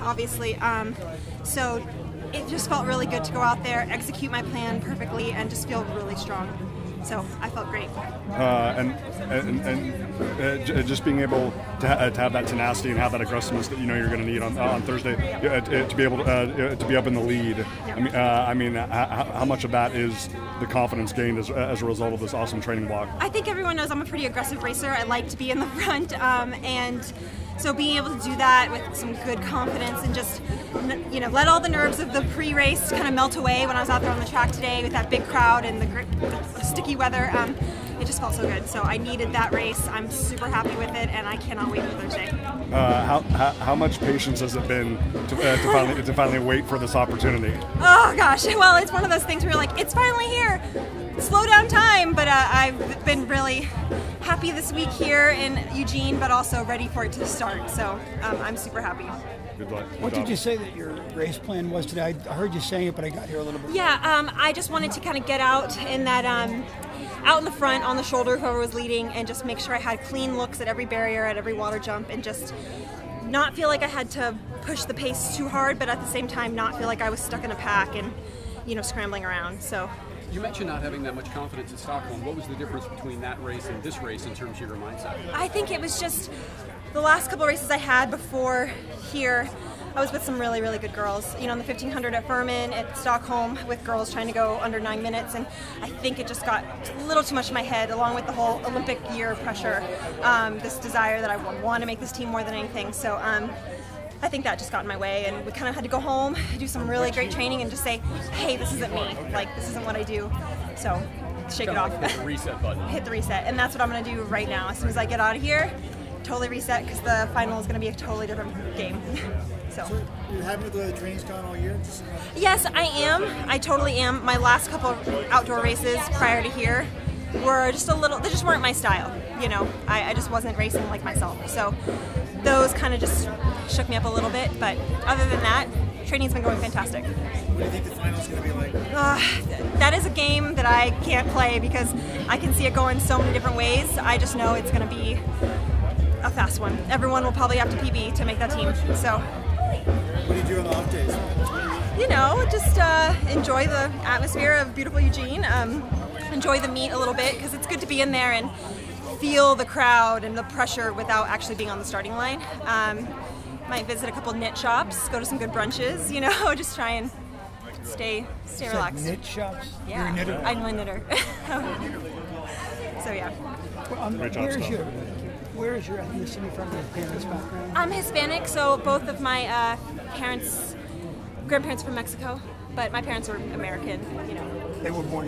obviously. So it just felt really good to go out there, execute my plan perfectly, and just feel really strong. So I felt great. And just being able to have that tenacity and have that aggressiveness that you know you're going to need on Thursday to be able to be up in the lead. Yeah. I mean, how much of that is the confidence gained as a result of this awesome training block? I think everyone knows I'm a pretty aggressive racer. I like to be in the front, and so being able to do that with some good confidence and just, you know, let all the nerves of the pre-race kind of melt away when I was out there on the track today with that big crowd and the sticky weather. It just felt so good. So I needed that race. I'm super happy with it, and I cannot wait for Thursday. How much patience has it been to finally wait for this opportunity? Oh gosh, well, it's one of those things where you're like, it's finally here. Slow down time, but I've been really happy this week here in Eugene, but also ready for it to start, so I'm super happy. Good luck. What did you say that your race plan was today? I heard you saying it, but I got here a little bit. Yeah, I just wanted to kind of get out in that, out in the front, on the shoulder, whoever was leading, and just make sure I had clean looks at every barrier, at every water jump, and just not feel like I had to push the pace too hard, but at the same time not feel like I was stuck in a pack and, you know, scrambling around. So. You mentioned not having that much confidence in Stockholm. What was the difference between that race and this race in terms of your mindset? I think it was just the last couple of races I had before here, I was with some really, really good girls. You know, in the 1500 at Furman, at Stockholm, with girls trying to go under 9 minutes, and I think it just got a little too much in my head, along with the whole Olympic year pressure, this desire that I want to make this team more than anything. So. I think that just got in my way, and we kind of had to go home, do some really great training, and just say, hey, this isn't me, like, this isn't what I do, so shake it off. Hit the reset button. Hit the reset, and that's what I'm going to do right now. As soon as I get out of here, totally reset, because the final is going to be a totally different game. So you're happy with the way the training's gone all year? Yes, I am. I totally am. My last couple outdoor races prior to here were just a little, they just weren't my style, you know. I just wasn't racing like myself, so those kind of just shook me up a little bit, but other than that, training's been going fantastic. What do you think the final's going to be like? That is a game that I can't play because I can see it going so many different ways. I just know it's going to be a fast one. Everyone will probably have to PB to make that team. So. What do you do on the off days? You know, just enjoy the atmosphere of beautiful Eugene. Enjoy the meet a little bit because it's good to be in there and feel the crowd and the pressure without actually being on the starting line. Might visit a couple knit shops, go to some good brunches, you know, just try and stay relaxed. Knit shops? Yeah. You're a knitter? I'm a knitter. So yeah. Well, where is your ethnicity from, your parents' background? I'm Hispanic, so both of my grandparents are from Mexico, but my parents are American, you know. They were born